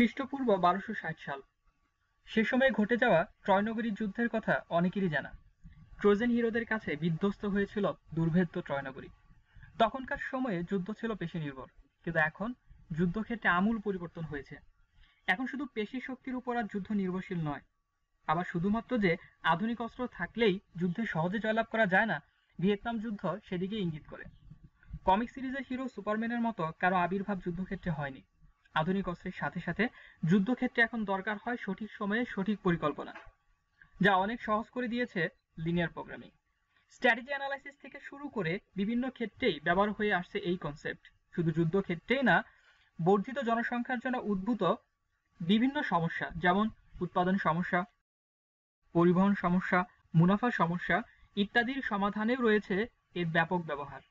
খ্রিস্টপূর্ব 1260 সাল। সে সময়ে ঘটে যাওয়া ট্রয়নগরী যুদ্ধের কথা অনেকেরই জানা। ট্রোজেন হিরোদের কাছে বিধ্বস্ত হয়েছিল দুর্ভেদ্য ট্রয়নগরী। তখনকার সময়ে যুদ্ধ ছিল পেশি নির্ভর, কিন্তু এখন যুদ্ধক্ষেত্রে আমূল পরিবর্তন হয়েছে। এখন শুধু পেশি শক্তির উপর আর যুদ্ধ নির্ভরশীল নয়। আবার শুধুমাত্র যে আধুনিক অস্ত্র থাকলেই যুদ্ধে সহজে জয়লাভ করা যায় না, ভিয়েতনাম যুদ্ধ সেদিকে ইঙ্গিত করে। কমিক সিরিজের হিরো সুপারম্যানের মতো কারো আবির্ভাব যুদ্ধক্ষেত্রে হয়নি। আধুনিক অস্ত্রের সাথে সাথে যুদ্ধক্ষেত্রে এখন দরকার হয় সঠিক সময়ে সঠিক পরিকল্পনা, যা অনেক সহজ করে দিয়েছে লিনিয়ার প্রোগ্রামিং। স্ট্র্যাটেজি অ্যানালাইসিস থেকে শুরু করে বিভিন্ন ক্ষেত্রেই ব্যবহার হয়ে আসছে এই কনসেপ্ট। শুধু যুদ্ধক্ষেত্রেই না, বর্ধিত জনসংখ্যার জন্য উদ্ভূত বিভিন্ন সমস্যা, যেমন উৎপাদন সমস্যা, পরিবহন সমস্যা, মুনাফা সমস্যা ইত্যাদির সমাধানেও রয়েছে এর ব্যাপক ব্যবহার।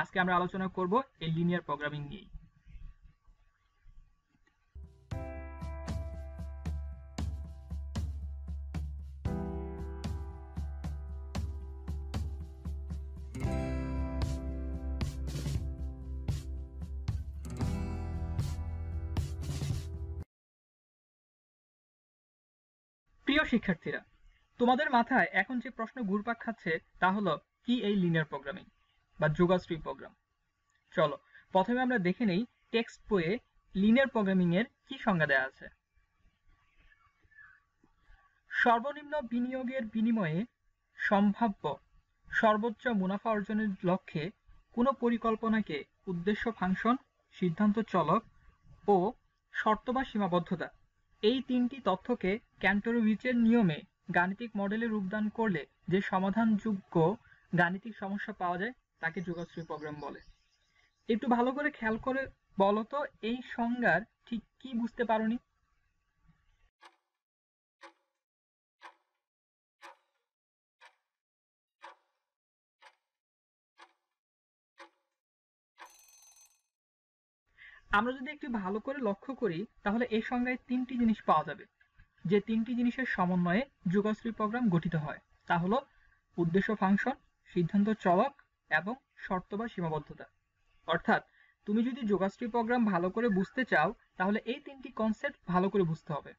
আজকে আমরা আলোচনা করব এই লিনিয়ার প্রোগ্রামিং নিয়ে। প্রিয় শিক্ষার্থীরা, তোমাদের মাথায় এখন যে প্রশ্ন ঘুরপাক খাচ্ছে তা হলো, কি এই লিনিয়ার প্রোগ্রামিং বা যোগাশ্রী প্রোগ্রাম? চলো প্রথমে আমরা দেখে নেই টেক্সট বইয়ে লিনিয়ার প্রোগ্রামিং এর কি সংজ্ঞা দেয়া আছে। সর্বনিম্ন বিনিয়োগের বিনিময়ে সম্ভাব্য সর্বোচ্চ মুনাফা অর্জনের লক্ষ্যে কোনো পরিকল্পনাকে উদ্দেশ্য ফাংশন, সিদ্ধান্ত চলক ও শর্ত বা সীমাবদ্ধতা, এই তিনটি তথ্যকে ক্যান্টোরোভিচের নিয়মে গাণিতিক মডেলে রূপদান করলে যে সমাধানযোগ্য গাণিতিক সমস্যা পাওয়া যায় তাকে যোগাশ্রী প্রোগ্রাম বলে। একটু ভালো করে খেয়াল করে বলো তো, এই সংজ্ঞার ঠিক কি বুঝতে পারোনি? আমরা যদি একটু ভালো করে লক্ষ্য করি তাহলে এই সংজ্ঞায় তিনটি জিনিস পাওয়া যাবে, যে তিনটি জিনিসের সমন্বয়ে যোগাশ্রী প্রোগ্রাম গঠিত হয়। তা হলো উদ্দেশ্য ফাংশন, সিদ্ধান্ত চলক এবং শর্ত বা সীমাবদ্ধতা। অর্থাৎ তুমি যদি যোগাশ্রী প্রোগ্রাম ভালো করে বুঝতে চাও তাহলে এই তিনটি কনসেপ্ট ভালো করে বুঝতে হবে।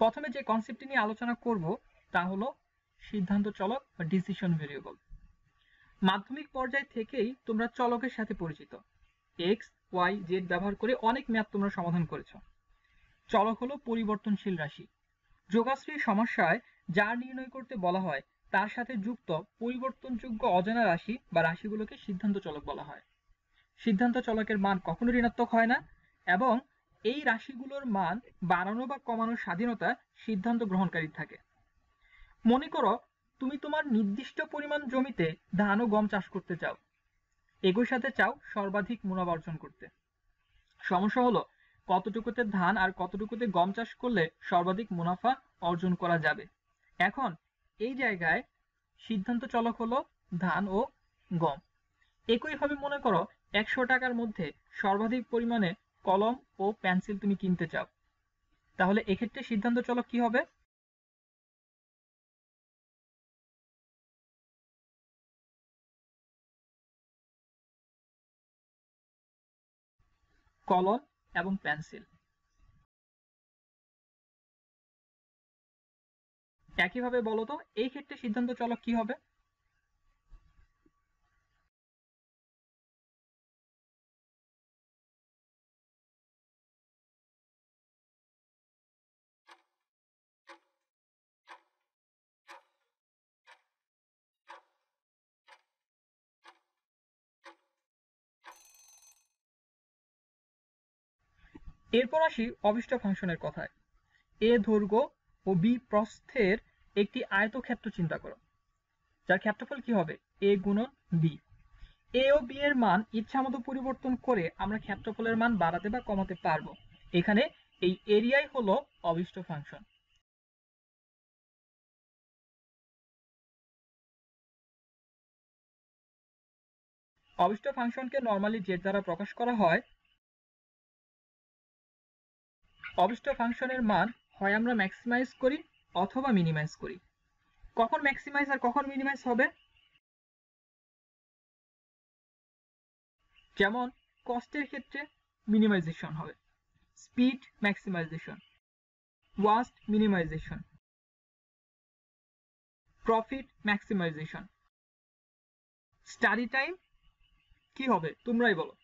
প্রথমে যে কনসেপ্টটি নিয়ে আলোচনা করব তা হলো সিদ্ধান্ত চলক বা ডিসিশন ভেরিয়েবল। মাধ্যমিক পর্যায় থেকেই তোমরা চলকের সাথে পরিচিত। এক্স, ওয়াই, জেড ব্যবহার করে অনেক ম্যাথ তোমরা সমাধান করেছ। চলক হলো পরিবর্তনশীল রাশি। যোগাশ্রীর সমস্যায় যার নির্ণয় করতে বলা হয় তার সাথে যুক্ত পরিবর্তনযোগ্য অজানা রাশি বা রাশিগুলোকে সিদ্ধান্ত চলক বলা হয়। সিদ্ধান্ত চলকের মান কখনো ঋণাত্মক হয় না এবং এই রাশিগুলোর মান বাড়ানো বা কমানোর স্বাধীনতা সিদ্ধান্ত গ্রহণকারীর থাকে। মনে করো তুমি তোমার নির্দিষ্ট পরিমাণ জমিতে ধান ও গম চাষ করতে চাও, একই সাথে চাও সর্বাধিক মুনাফা অর্জন করতে। সমস্যা হলো কতটুকুতে ধান আর কতটুকুতে গম চাষ করলে সর্বাধিক মুনাফা অর্জন করা যাবে। এখন এই জায়গায় সিদ্ধান্ত চলক হলো ধান ও গম। একইভাবে মনে করো 100 টাকার মধ্যে সর্বাধিক পরিমাণে কলম ও পেন্সিল তুমি কিনতে চাও, তাহলে এক্ষেত্রে সিদ্ধান্ত চলক কি হবে? কলম এবং পেন্সিল। একইভাবে বলো তো এই ক্ষেত্রে সিদ্ধান্ত চলক কি হবে? এরপর আসি অবিষ্ট ফাংশনের কথায়। এ দৈর্ঘ্য ও বি প্রস্থের একটি আয়তক্ষেত্র চিন্তা করো, যার ক্ষেত্রফল কি হবে? এ গুণন বি। এ ও বি এর মান ইচ্ছামতো পরিবর্তন করে আমরা ক্ষেত্রফলের মান বাড়াতে বা কমাতে পারবো। এখানে এই এরিয়াই হলো অবিষ্ট ফাংশন। অবিষ্ট ফাংশনকে নরমালি জেড দ্বারা প্রকাশ করা হয়। অবিষ্ট ফাংশনের মান হয় আমরা ম্যাক্সিমাইজ করি অথবা মিনিমাইজ করি। কখন ম্যাক্সিমাইজ আর কখন মিনিমাইজ হবে? যেমন কস্টের ক্ষেত্রে মিনিমাইজেশন হবে, speed maximization, waste minimization, profit maximization. Study time কি হবে তোমরাই বলো।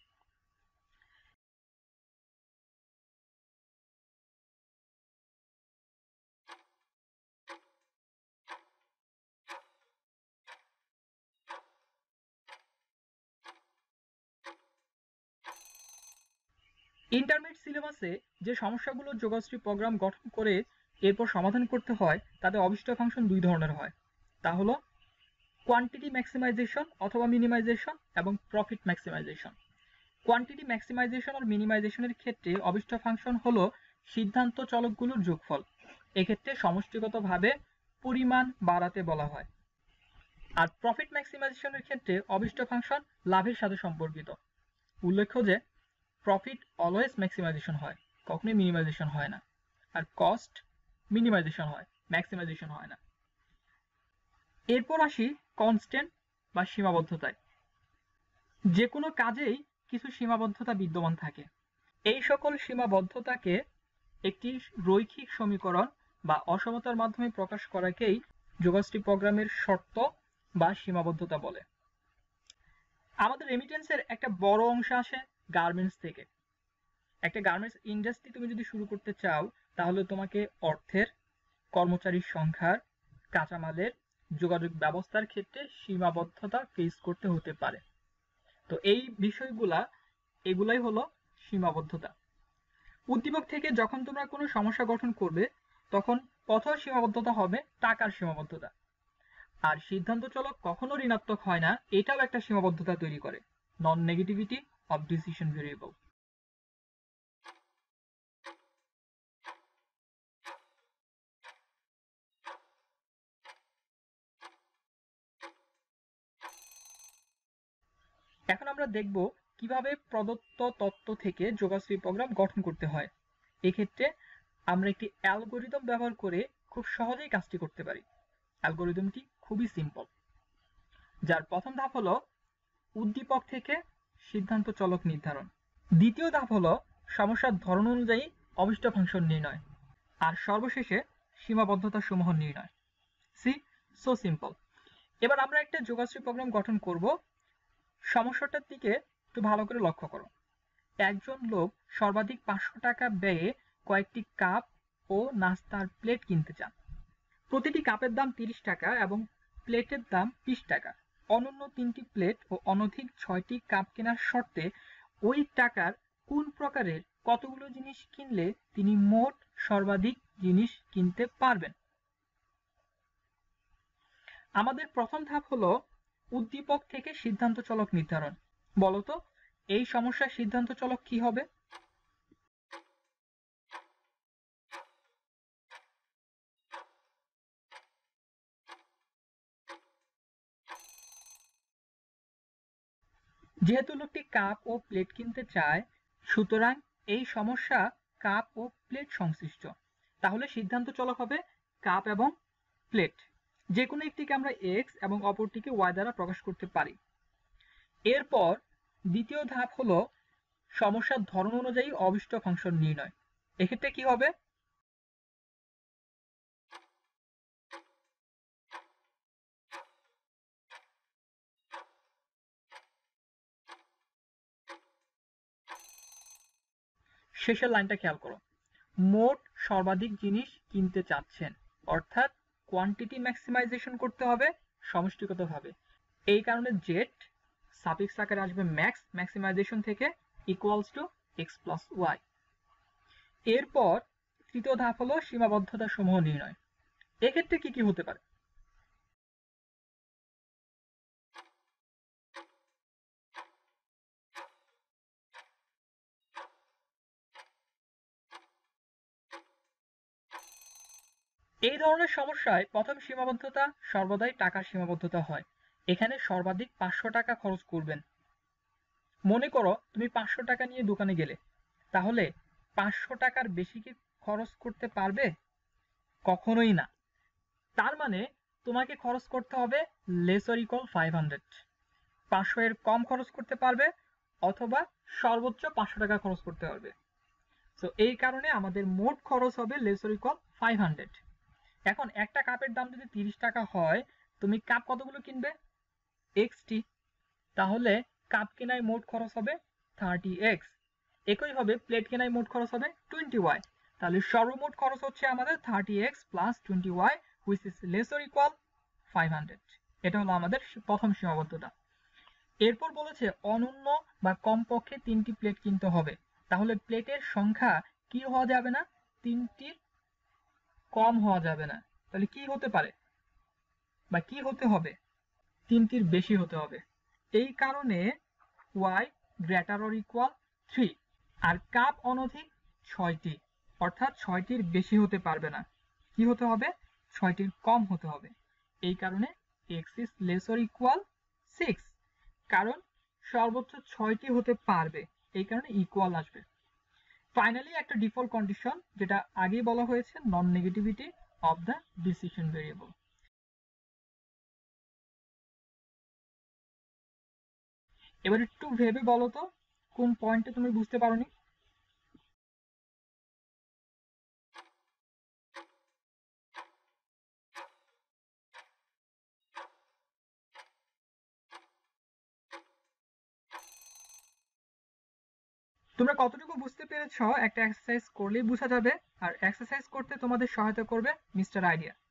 ইন্টারমিডিয়েট সিলেবাসে যে সমস্যাগুলো যোগশ্রী প্রোগ্রাম গঠন করে এরপর সমাধান করতে হয় তাতে অবিষ্ট ফাংশন দুই ধরনের হয়, তা হলো কোয়ান্টিটি ম্যাক্সিমাইজেশন অথবা মিনিমাইজেশন এবং প্রফিট ম্যাক্সিমাইজেশন। কোয়ান্টিটি ম্যাক্সিমাইজেশন আর মিনিমাইজেশনের ক্ষেত্রে অবিষ্ট ফাংশন হলো সিদ্ধান্ত চলকগুলোর যোগফল, এক্ষেত্রে সমষ্টিগতভাবে পরিমাণ বাড়াতে বলা হয়। আর প্রফিট ম্যাক্সিমাইজেশনের ক্ষেত্রে অবিষ্ট ফাংশন লাভের সাথে সম্পর্কিত। উল্লেখ্য যে প্রফিট অলওয়েজ ম্যাক্সিমাইজেশন হয়, কখনোই মিনিমাইজেশন হয় না, আর কস্ট মিনিমাইজেশন হয়, ম্যাক্সিমাইজেশন হয় না। এরপর আসি কনস্ট্যান্ট বা সীমাবদ্ধতায়। যে কোনো কাজেই কিছু সীমাবদ্ধতা বিদ্যমান থাকে, এই সকল সীমাবদ্ধতাকে একটি রৈখিক সমীকরণ বা অসমতার মাধ্যমে প্রকাশ করাকেই যোগশ্রী প্রোগ্রামের শর্ত বা সীমাবদ্ধতা বলে। আমাদের রেমিটেন্সের একটা বড় অংশ আসে গার্মেন্টস থেকে। একটা গার্মেন্টস ইন্ডাস্ট্রি তুমি যদি শুরু করতে চাও তাহলে তোমাকে অর্থের, কর্মচারীর সংখ্যার, কাঁচামালের, যোগাযোগ ব্যবস্থার ক্ষেত্রে সীমাবদ্ধতা ফেস করতে হতে পারে। তো এই বিষয়গুলা এগুলাই হলো সীমাবদ্ধতা। উদ্দীপক থেকে যখন তোমরা কোনো সমস্যা গঠন করবে তখন প্রথম সীমাবদ্ধতা হবে টাকার সীমাবদ্ধতা। আর সিদ্ধান্ত চলক কখনো ঋণাত্মক হয় না, এটাও একটা সীমাবদ্ধতা তৈরি করে, non negativity of decision variable. এখন আমরা দেখব কিভাবে প্রদত্ত তত্ত্ব থেকে যোগশ্রী প্রোগ্রাম গঠন করতে হয়। এক্ষেত্রে আমরা একটি অ্যালগোরিদম ব্যবহার করে খুব সহজেই কাজটি করতে পারি। অ্যালগোরিদমটি খুবই সিম্পল, যার প্রথম ধাপ হলো উদ্দীপক থেকে সিদ্ধান্ত চলক নির্ধারণ, দ্বিতীয় ধাপ হলো সমস্যার ধরন অনুযায়ী অবিষ্ট ফাংশন নির্ণয়, আর সর্বশেষে সীমাবদ্ধতা সমূহ নির্ণয়। See so simple. এবার আমরা একটা যোগশ্রী প্রোগ্রাম গঠন করব। সমস্যাটার দিকে একটু ভালো করে লক্ষ্য করো। একজন লোক সর্বাধিক 500 টাকা ব্যয়ে কয়েকটি কাপ ও নাস্তার প্লেট কিনতে চান। প্রতিটি কাপের দাম 30 টাকা এবং প্লেটের দাম 20 টাকা। অনন্য 3টি প্লেট ও অনধিক 6টি কাপ কেনার শর্তে ওই টাকার কোন প্রকারের কতগুলো জিনিস কিনলে তিনি মোট সর্বাধিক জিনিস কিনতে পারবেন। আমাদের প্রথম ধাপ হলো উদ্দীপক থেকে সিদ্ধান্ত চলক নির্ধারণ। বলতো এই সমস্যার সিদ্ধান্ত চলক কি হবে? যেহেতু লোকটি কাপ ও প্লেট কিনতে চায়, সুতরাং এই সমস্যা কাপ ও প্লেট সংশ্লিষ্ট, তাহলে সিদ্ধান্ত চলক হবে কাপ এবং প্লেট। যে কোনো একটিকে আমরা এক্স এবং অপরটিকে ওয়াই দ্বারা প্রকাশ করতে পারি। এরপর দ্বিতীয় ধাপ হলো সমস্যার ধরন অনুযায়ী অবিষ্ট ফাংশন নির্ণয়। এক্ষেত্রে কি হবে? শেষের লাইনটা খেয়াল করো, মোট সর্বাধিক জিনিস কিনতে চাচ্ছেন, অর্থাৎ কোয়ান্টিটি ম্যাক্সিমাইজেশন করতে হবে সমষ্টিগতভাবে। এই কারণে জেড সাফিক্স আকারে আসবে ম্যাক্স, ম্যাক্সিমাইজেশন থেকে equals to x plus Y. এরপর তৃতীয় ধাপ হলো সীমাবদ্ধতা সমূহ নির্ণয়। এক্ষেত্রে কি কি হতে পারে? এই ধরনের সমস্যায় প্রথম সীমাবদ্ধতা সর্বদাই টাকার সীমাবদ্ধতা হয়। এখানে সর্বাধিক 500 টাকা খরচ করবেন। মনে করো তুমি 500 টাকা নিয়ে দোকানে গেলে, তাহলে 500 টাকার বেশি কি খরচ করতে পারবে? কখনোই না। তার মানে তোমাকে খরচ করতে হবে লেসার ইকুয়াল 500, 500 এর কম খরচ করতে পারবে অথবা সর্বোচ্চ 500 টাকা খরচ করতে পারবে। সো এই কারণে আমাদের মোট খরচ হবে লেস অর ইকুয়াল 500। এখন একটা কাপের দাম যদি 30 টাকা হয় তুমি কাপ কতগুলো কিনবে xটি, তাহলে কাপ কেনায় মোট খরচ হবে 30x। একই ভাবে প্লেট কেনায় মোট খরচ হবে 20y। তাহলে সর্বমোট খরচ হচ্ছে আমাদের 30x plus 20y which is less or equal 500। এটা হলো আমাদের প্রথম সীমাবদ্ধতা। এরপর বলেছে অনন্য বা কমপক্ষে 3টি প্লেট কিনতে হবে, তাহলে প্লেটের সংখ্যা কি হওয়া যাবে না, 3টির কম হওয়া যাবে না। তাহলে কি হতে পারে বা কি হতে হবে, 3টির বেশি হতে হবে। এই কারণে y greater or equal 3 আর কাপ অনধিক 6টি, অর্থাৎ 6টির বেশি হতে পারবে না, কি হতে হবে 6টির কম হতে হবে। এই কারণে x is less or equal 6, কারণ সর্বোচ্চ 6টি হতে পারবে, এই কারণে ইকুয়াল আসবে। ফাইনালি একটা ডিফল্ট কন্ডিশন যেটা আগেই বলা হয়েছে, non negativity of the decision variable. এবার একটু ভেবে বলো তো কোন পয়েন্টে তুমি বুঝতে পারোনি। তোমরা কতটুকু বুঝতে পেরেছো একটা এক্সারসাইজ করলেই বোঝা যাবে, আর এক্সারসাইজ করতে তোমাদের সহায়তা করবে মিস্টার আইডিয়া।